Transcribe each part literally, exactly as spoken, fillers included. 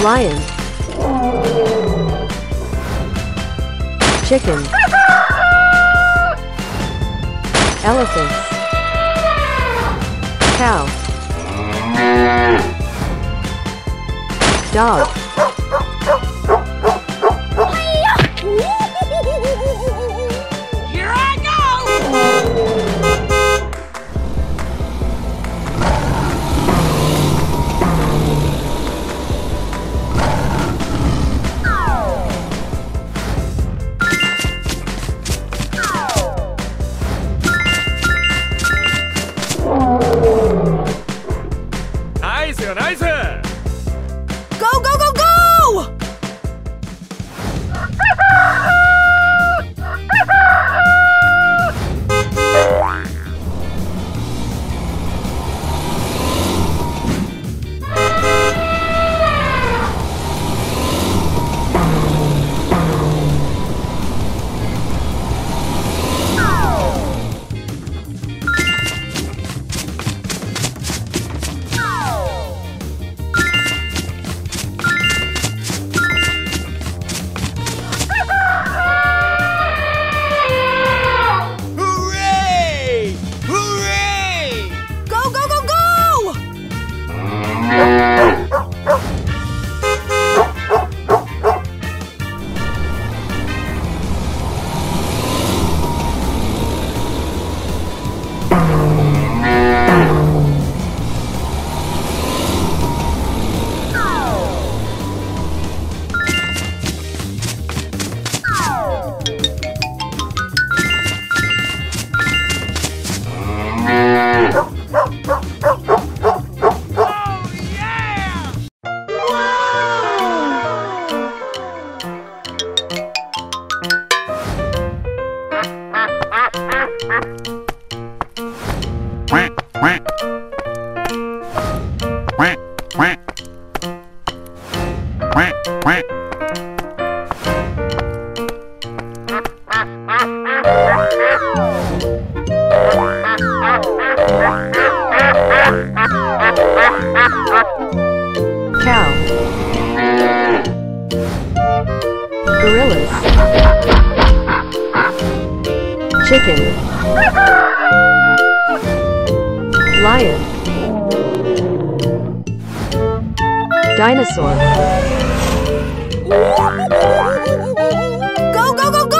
Lion, chicken, elephants, cow, dog, here I Chicken, lion, dinosaur, go, go, go, go!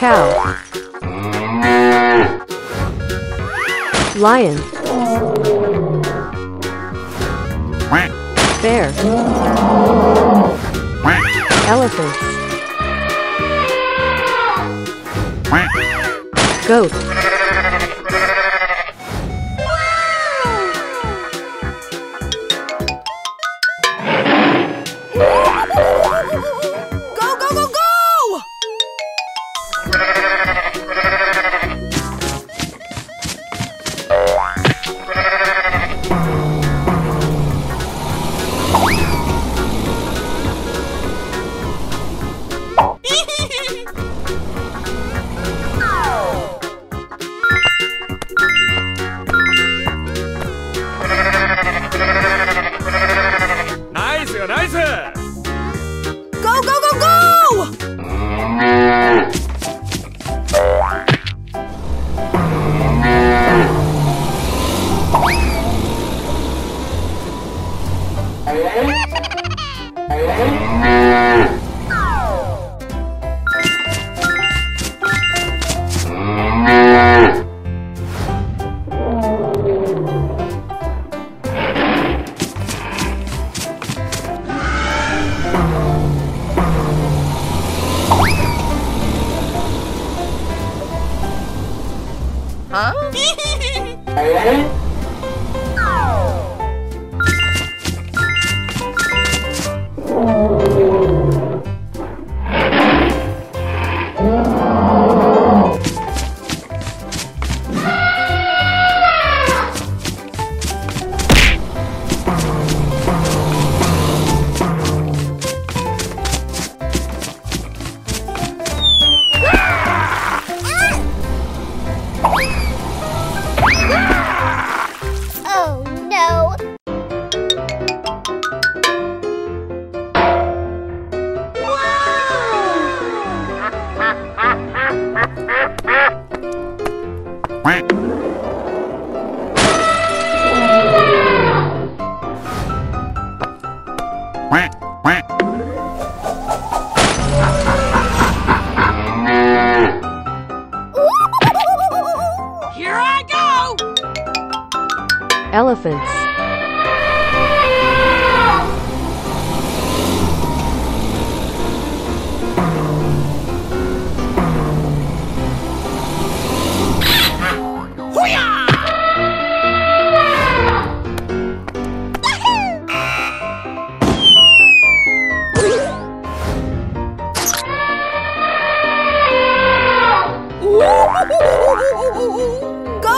Cow, lion, Bear. Elephant. Goat. Go,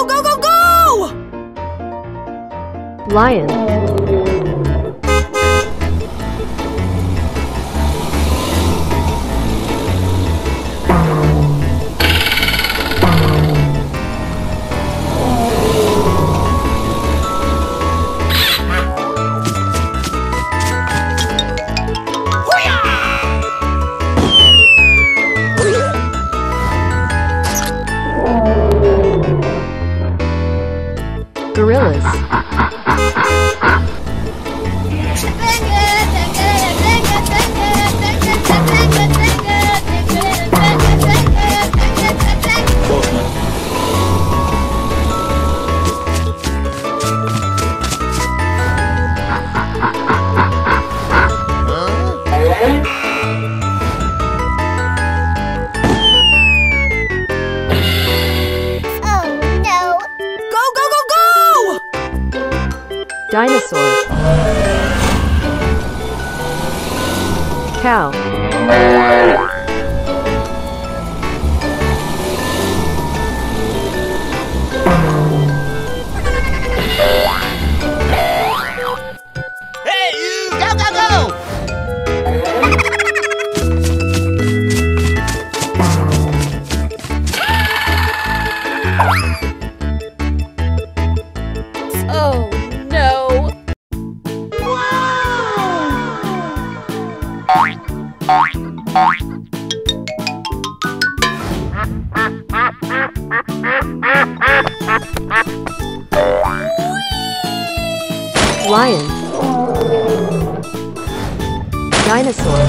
go, go, go! Elephants. Lion. Gorillas. Dinosaur. Cow. Hey, you. Go, go, go! Lion. Dinosaur.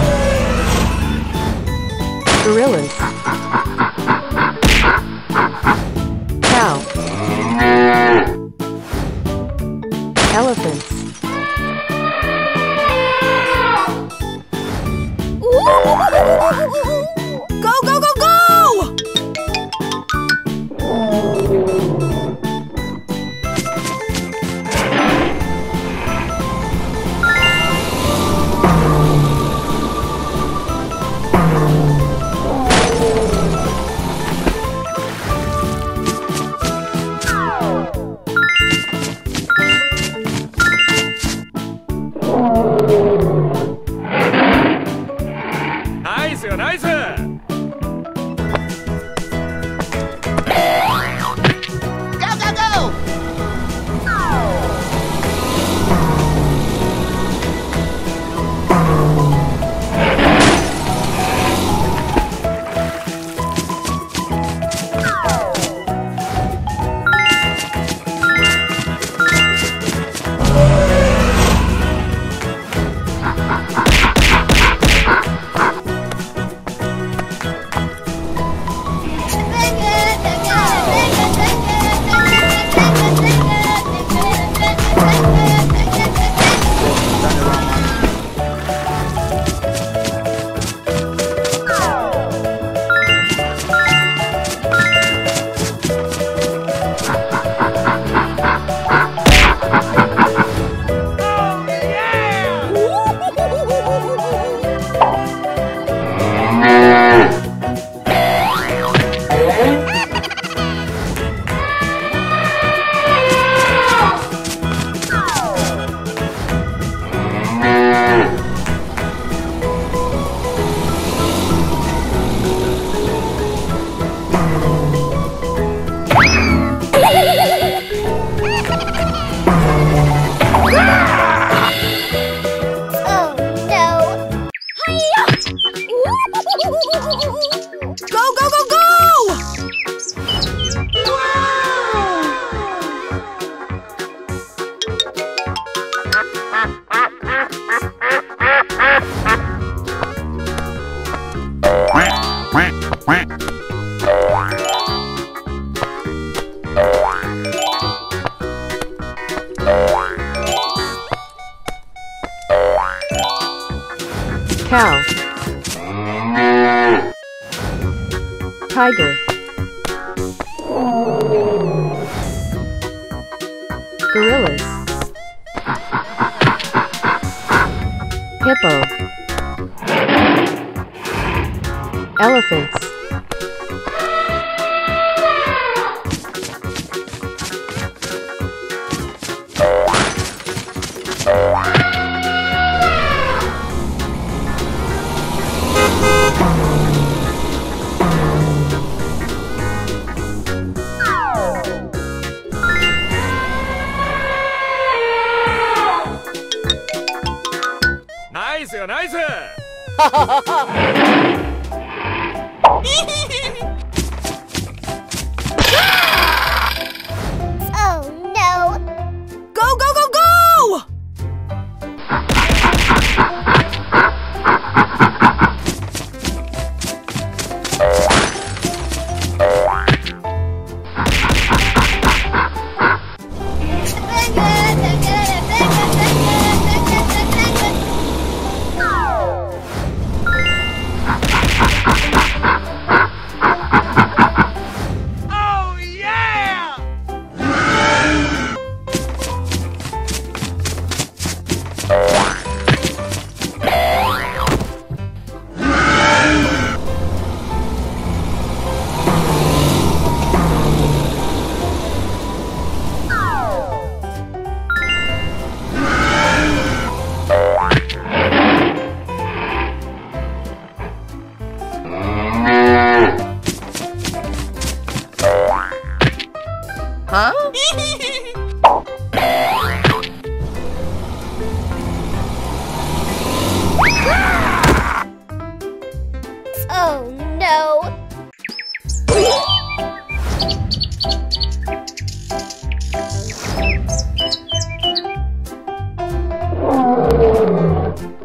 Gorillas. Cow. Elephants. Cow, tiger, gorillas, hippo, elephants,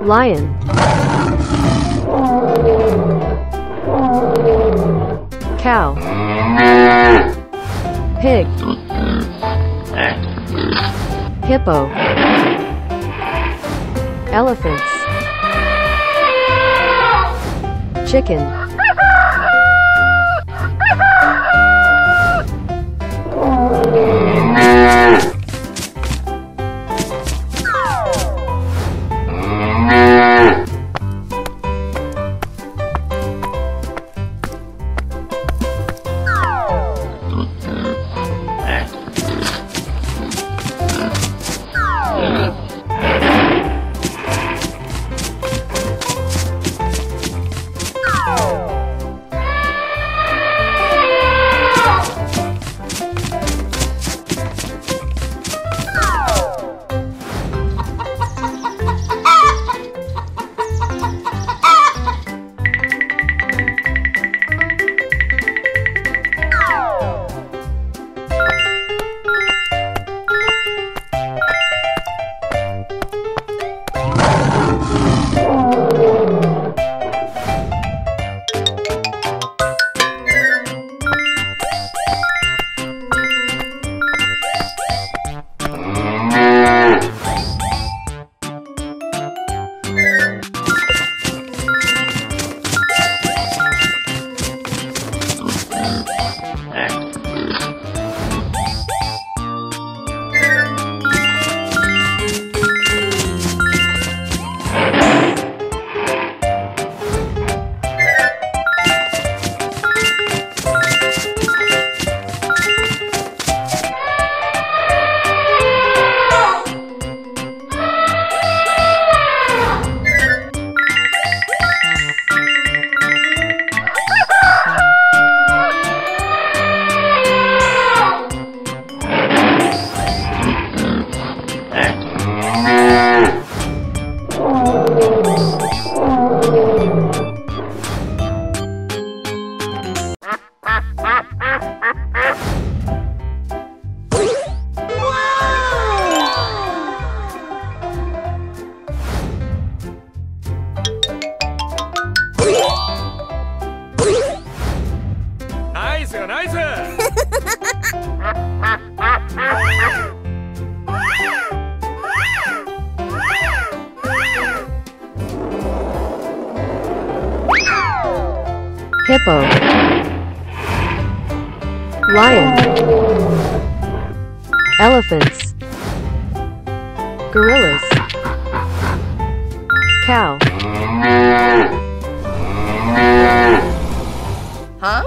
lion, cow, pig, hippo, elephants, chicken, oh! hippo, lion, elephants, gorillas, cow. Huh?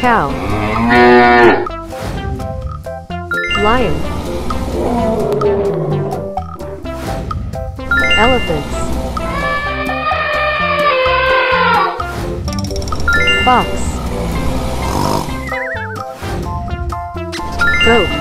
Cow, lion, elephants, fox, goat.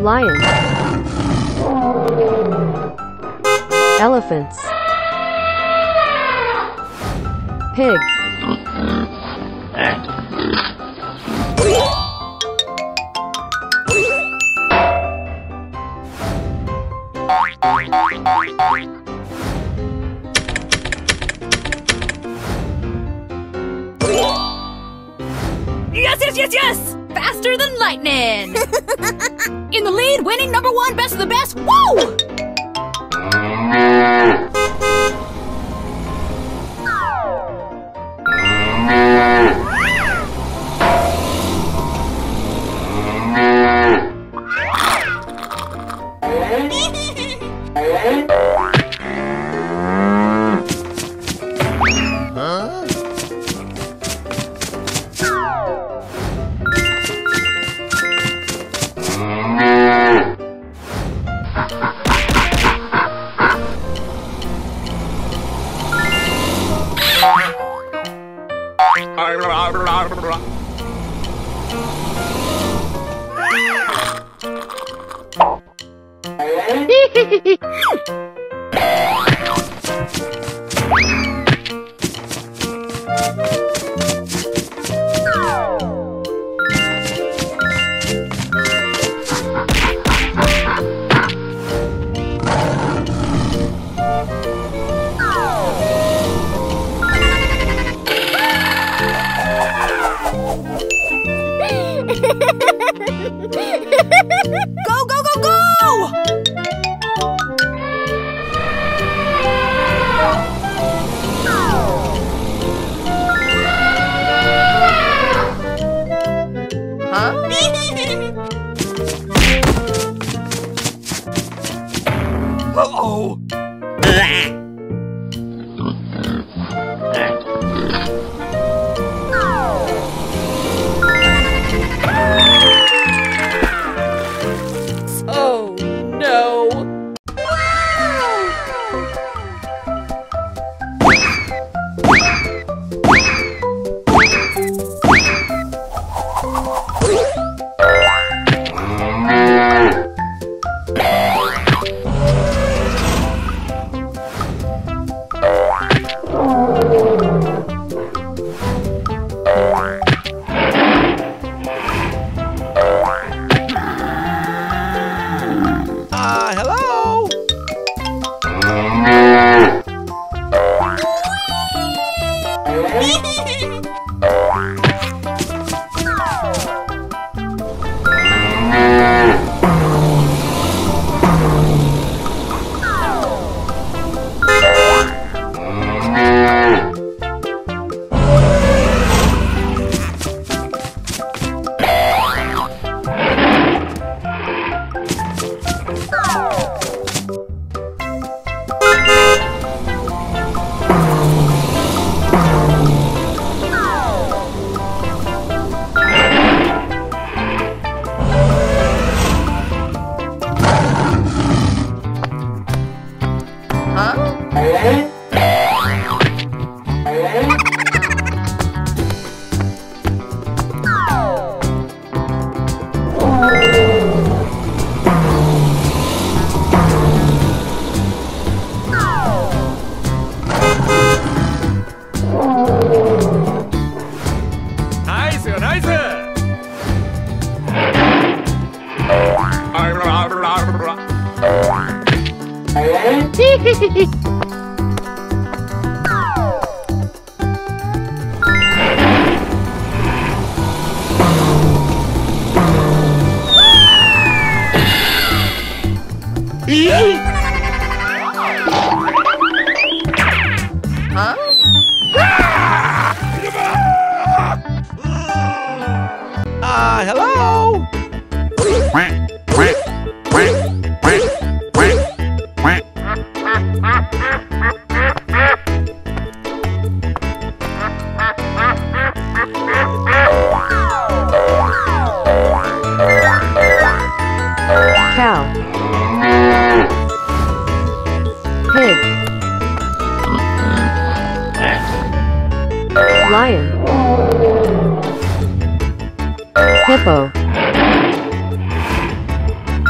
Lions, elephants, Pig. Yes, yes, yes, yes! Faster than lightning! In the lead, winning number one, best of the best, woo!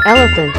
Elephants.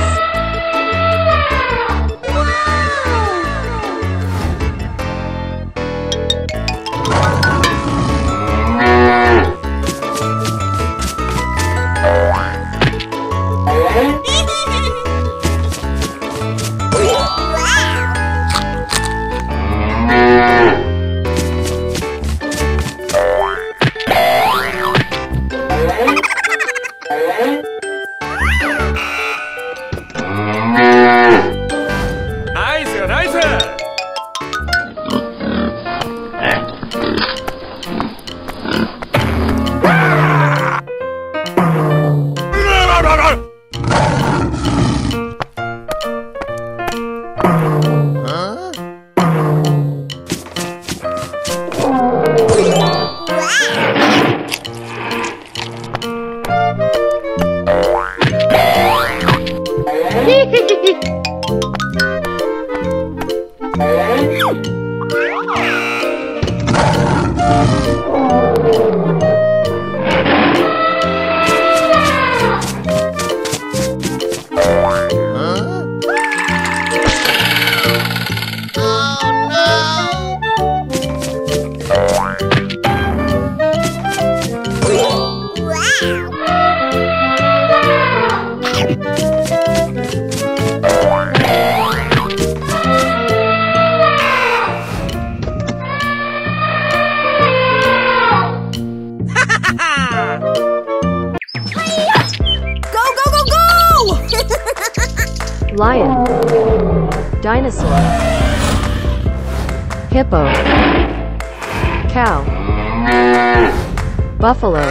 Lion, dinosaur, hippo, cow, buffalo,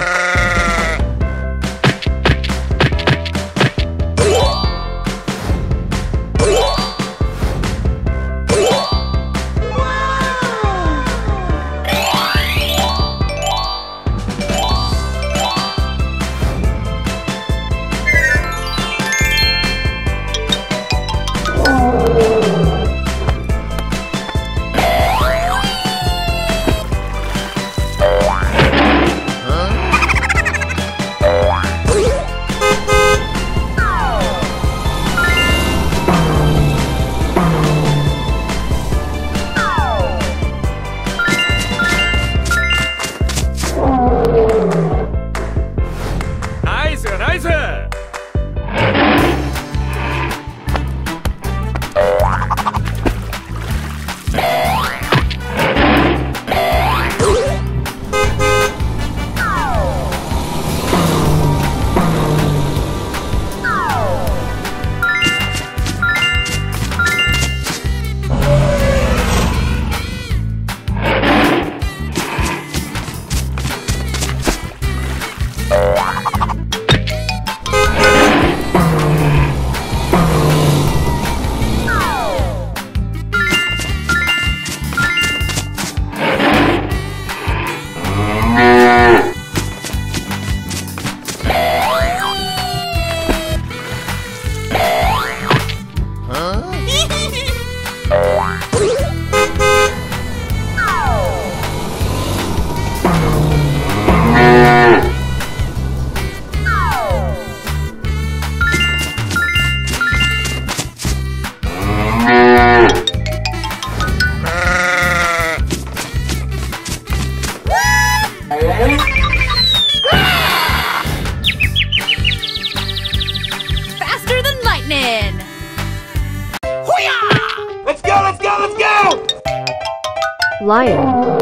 lion,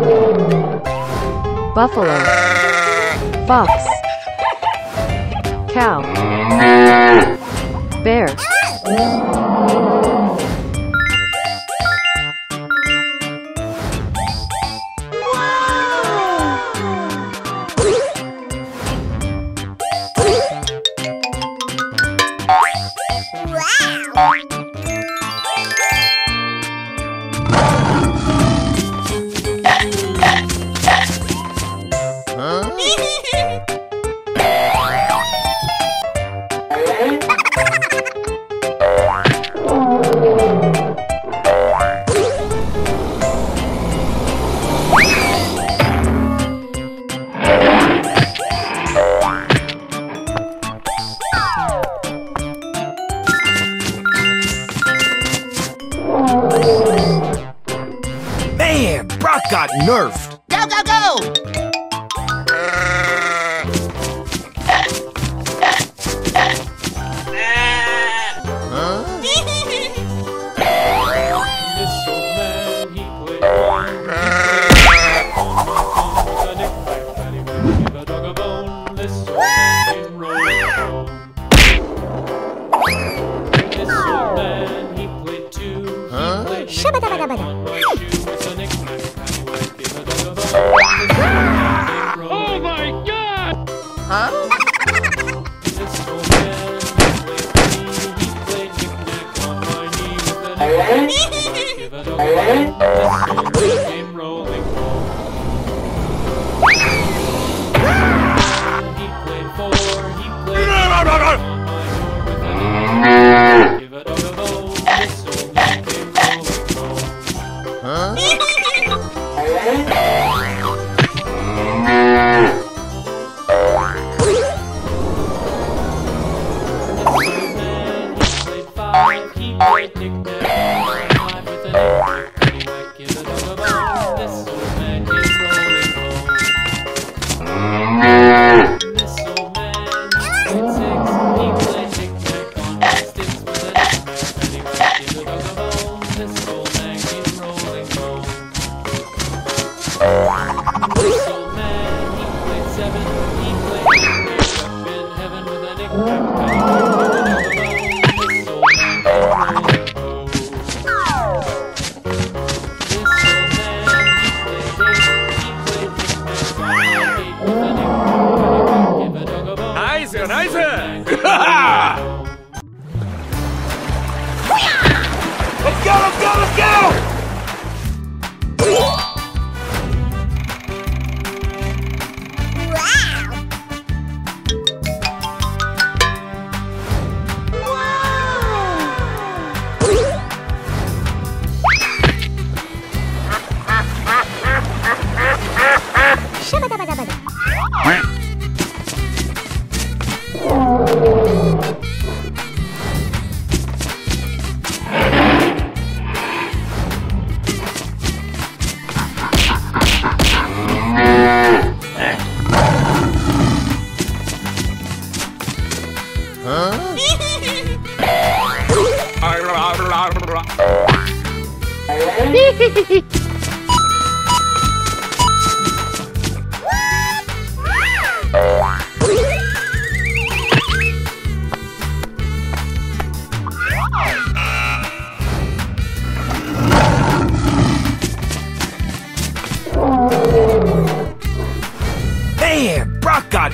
buffalo, fox, cow, bear. Got nerfed. Go, go, go! Huh?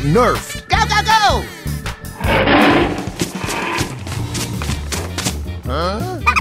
Nerfed. Go, go, go! Huh? Oh.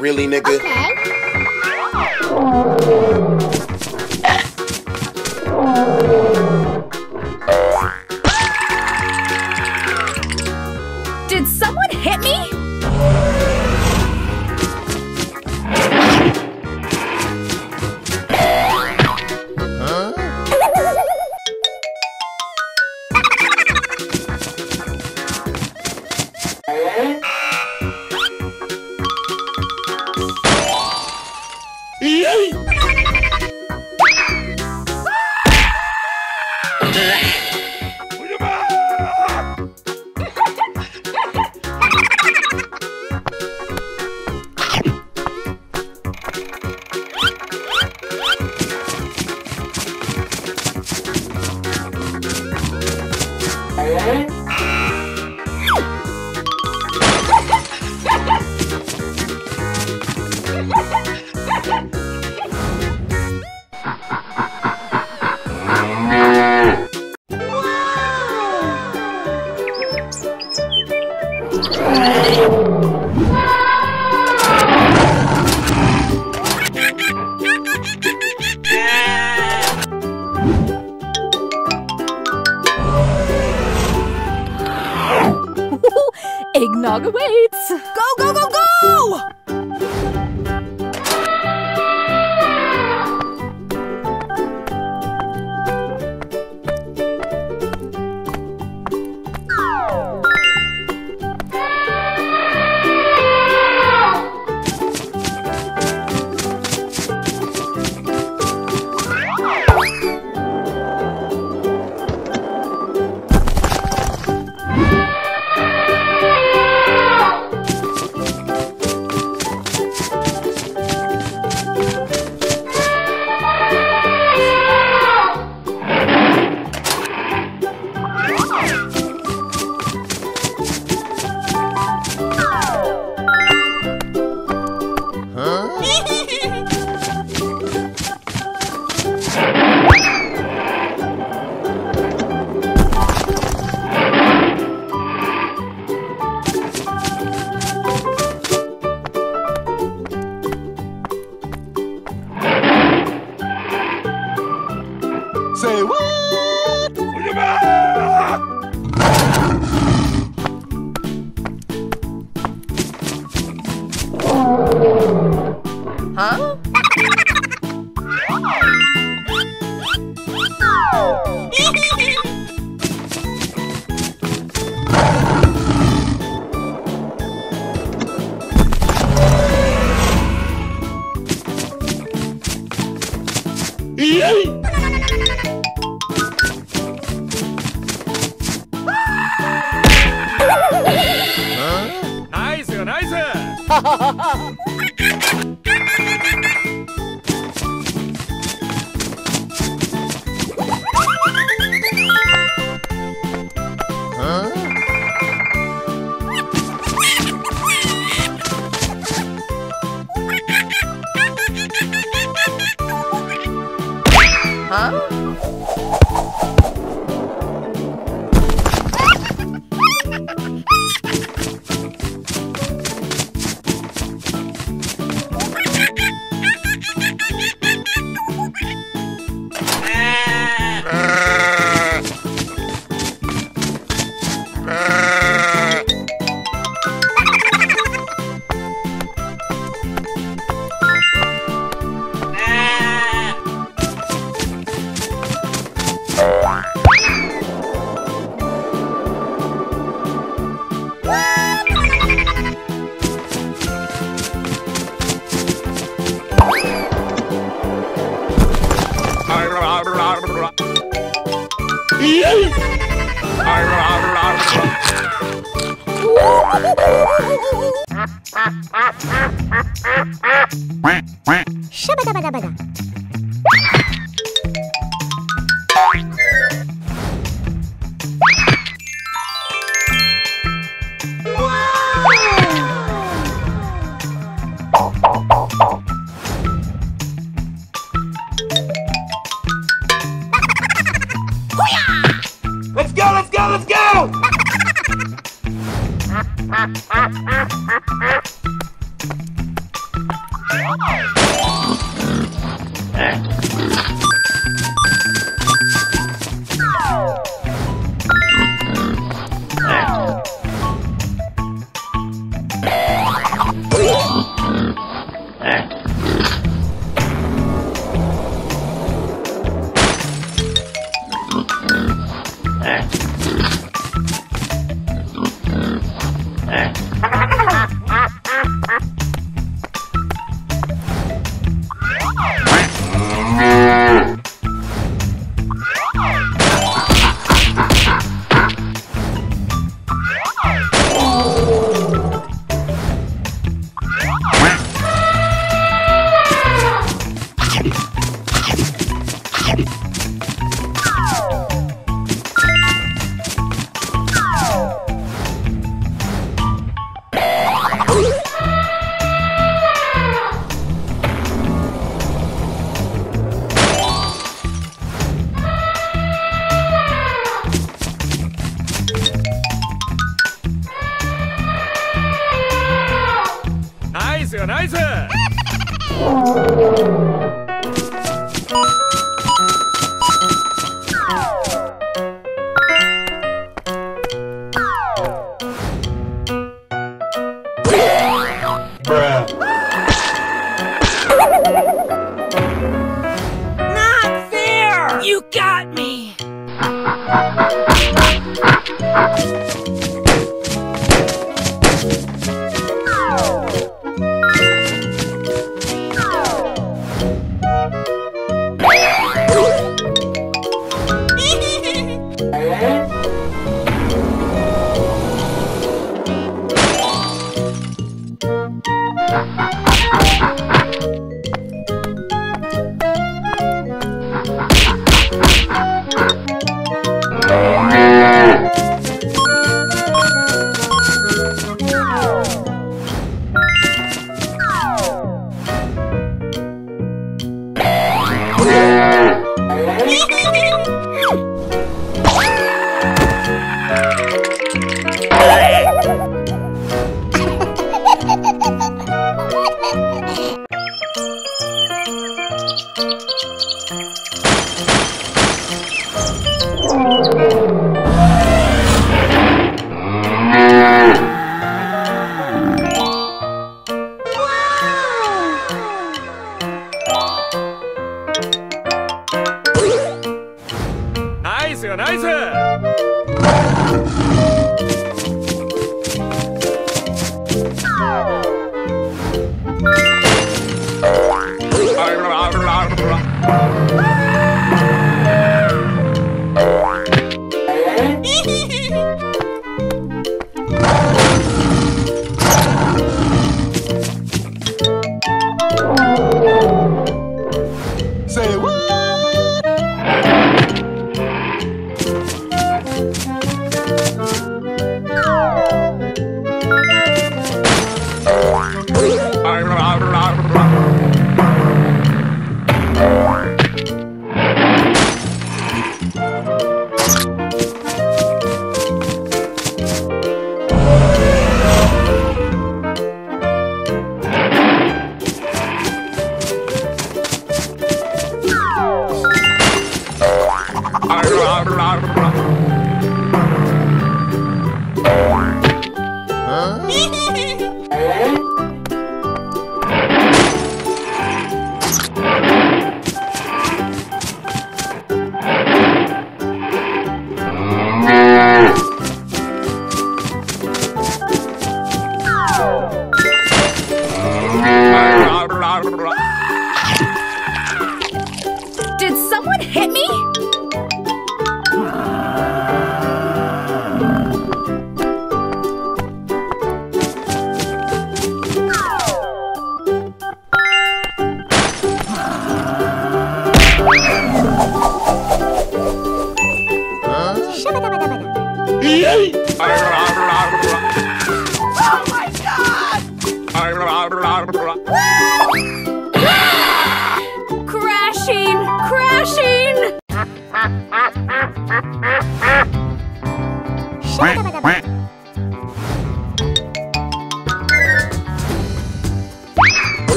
really, nigga? Okay. Did someone hit me? Eggnog awaits! Go, go, go, go! Huh? Huh? Nice, nice. Ha ha ha ha.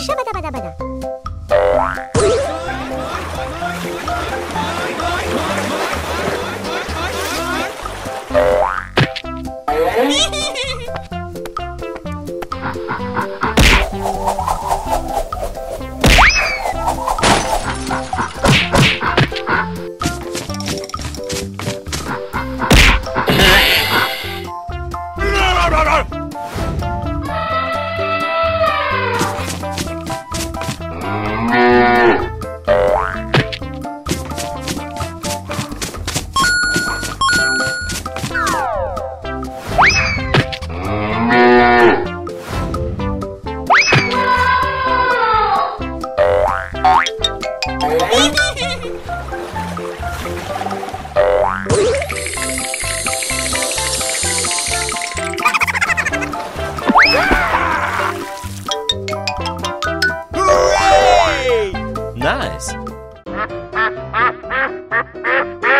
Shabada bada bada.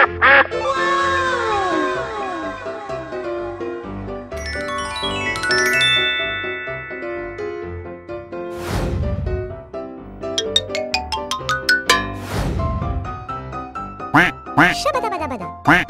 All right.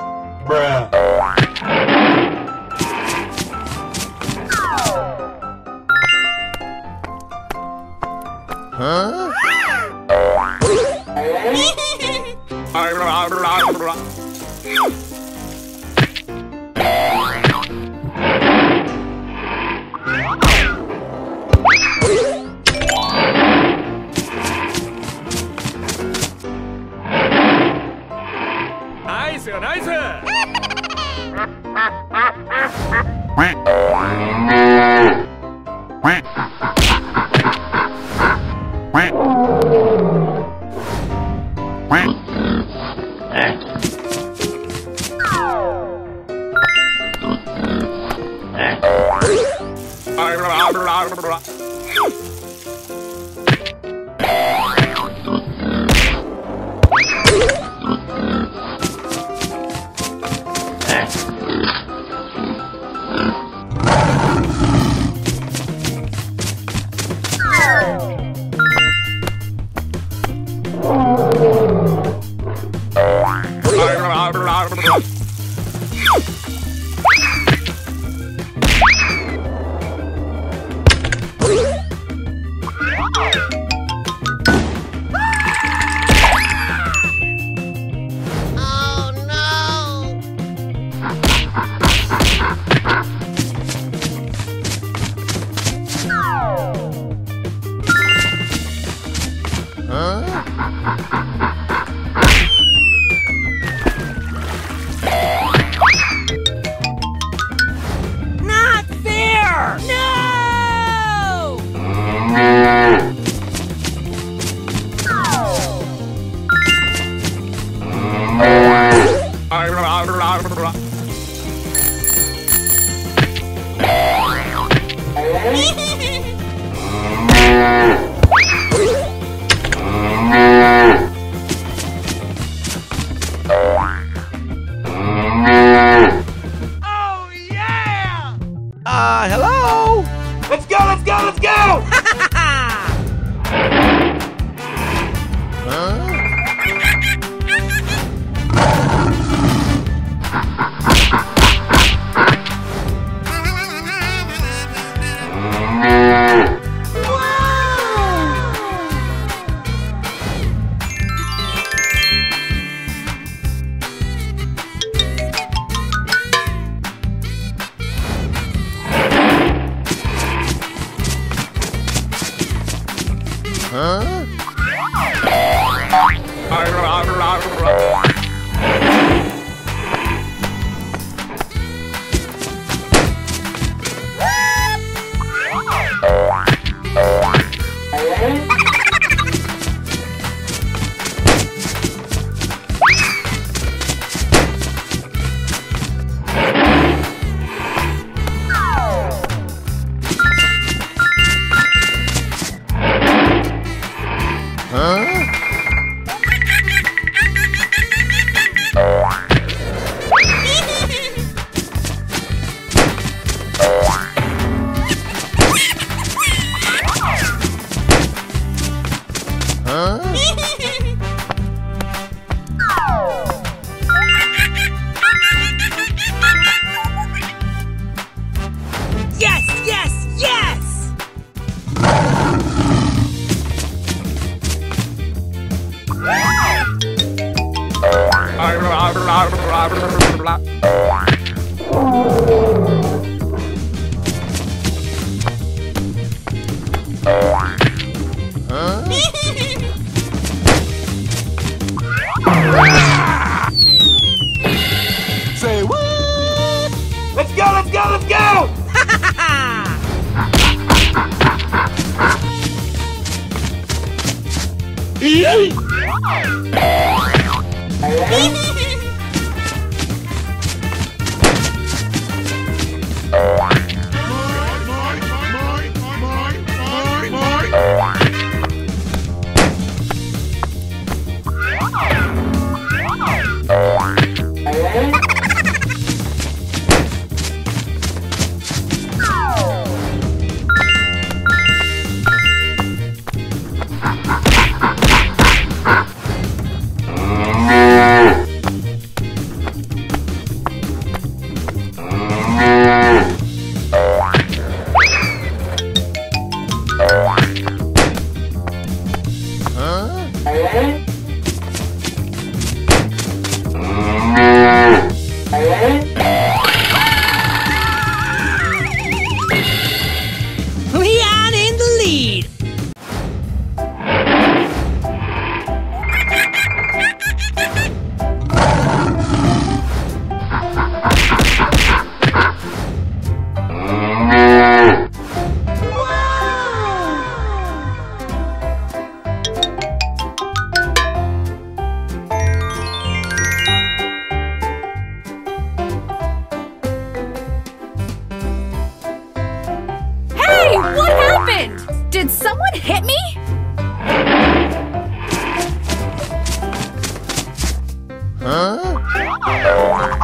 Huh?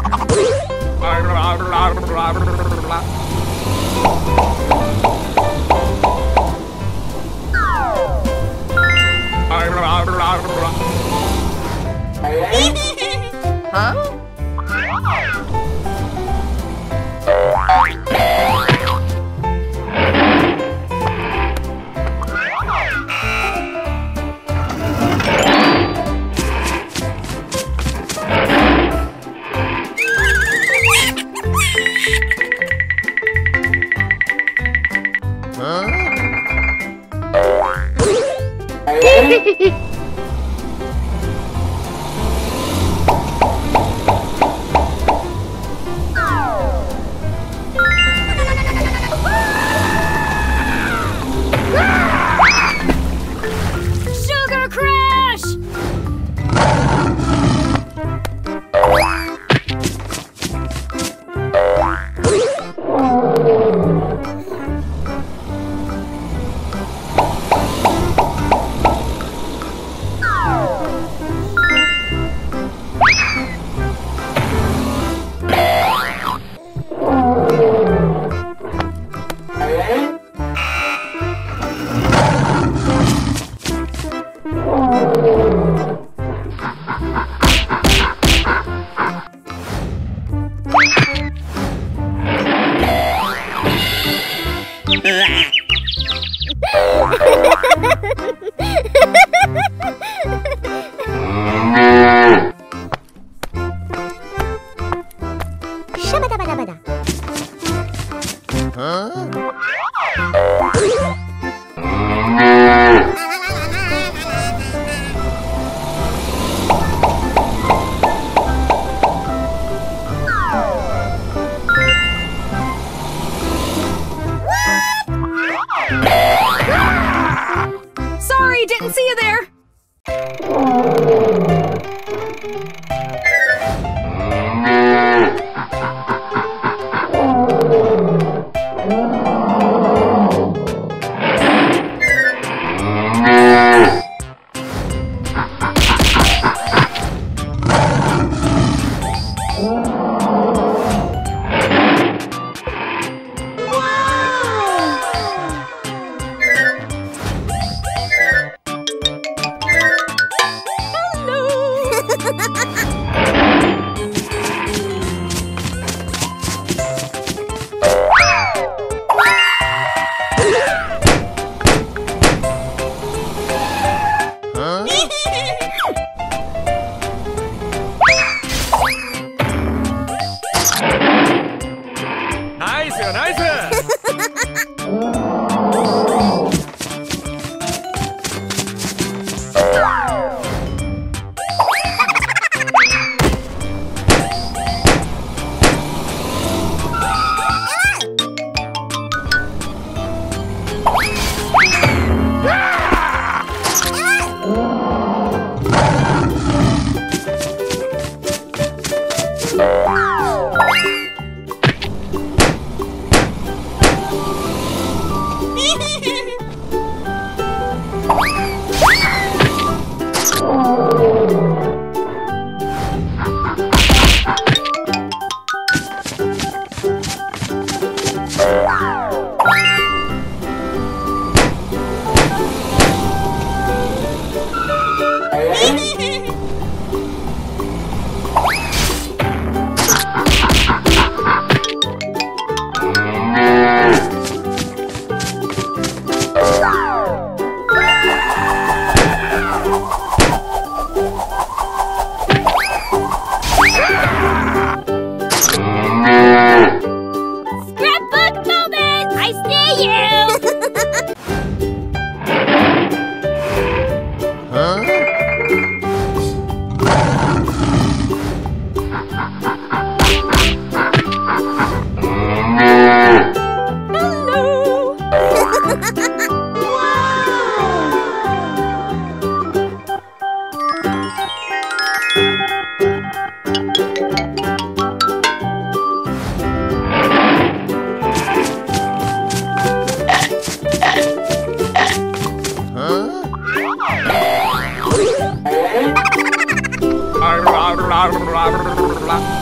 Blah, blah, blah, blah, blah, blah, blah.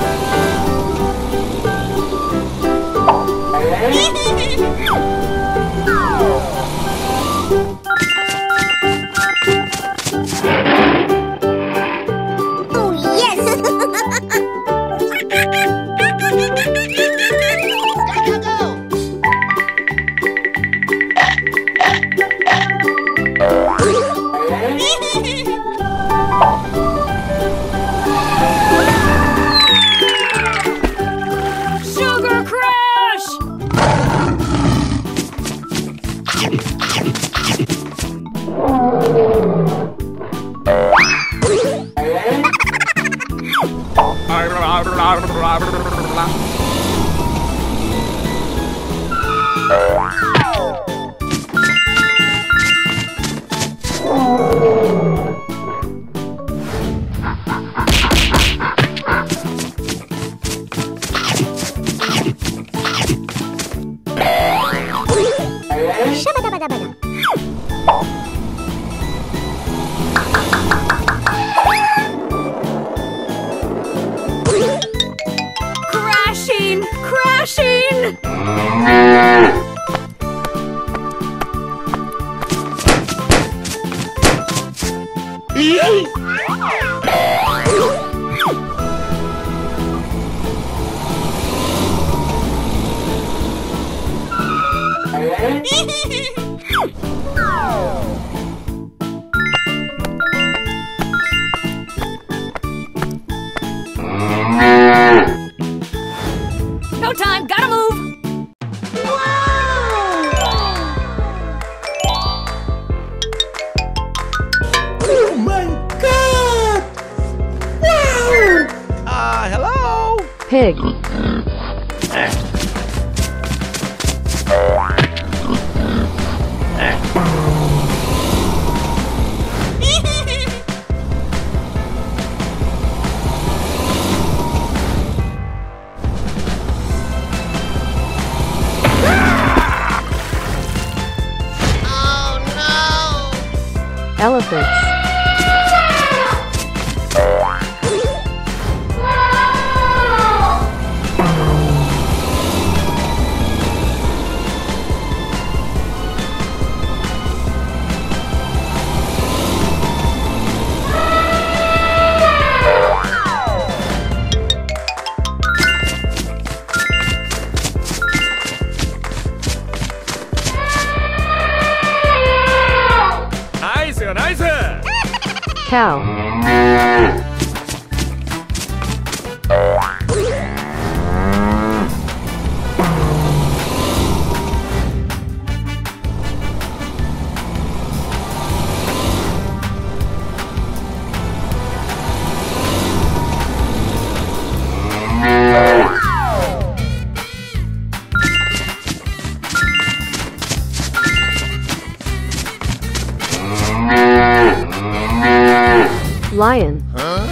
Lion. Huh?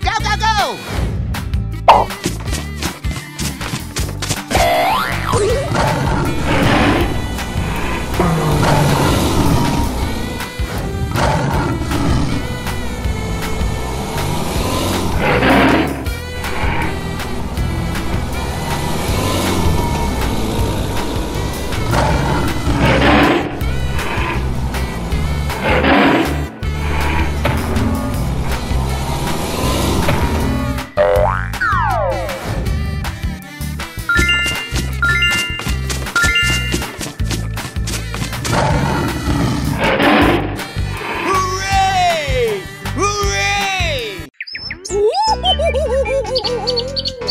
Go, go, go!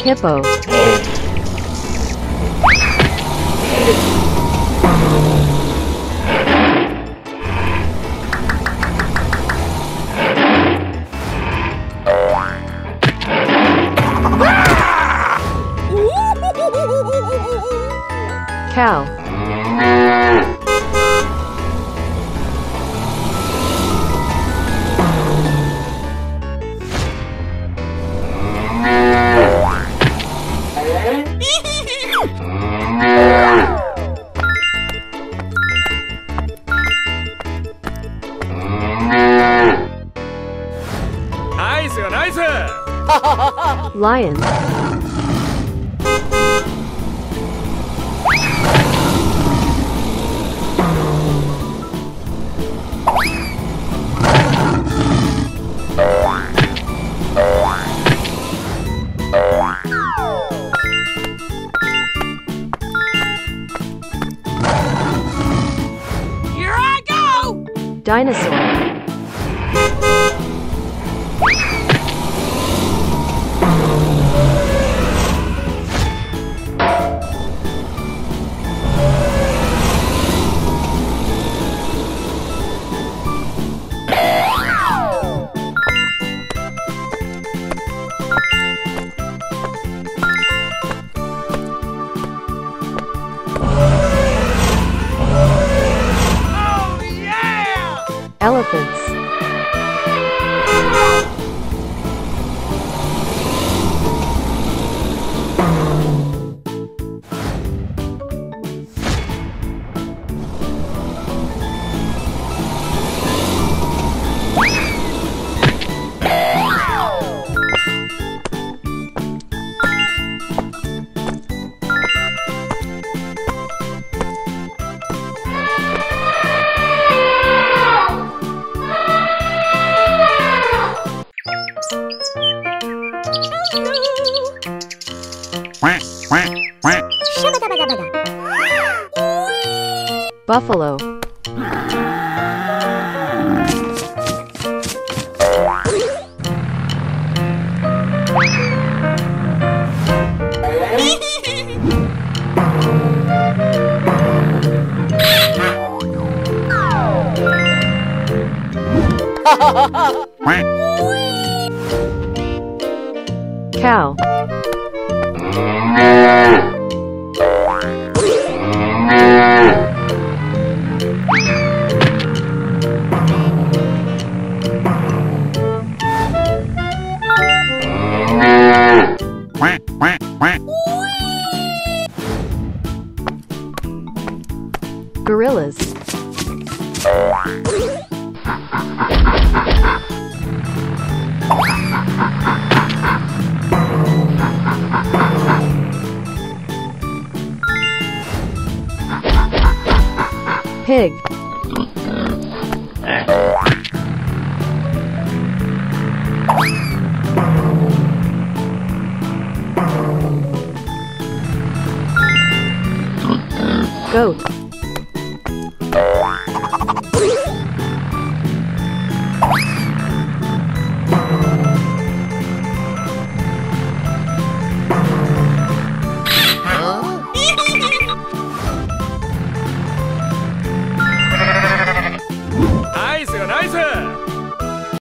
Hippo. Cow. Lion. Here I go! Dinosaur. Elephants. Buffalo. Cow. Gorillas. Pig. Goat.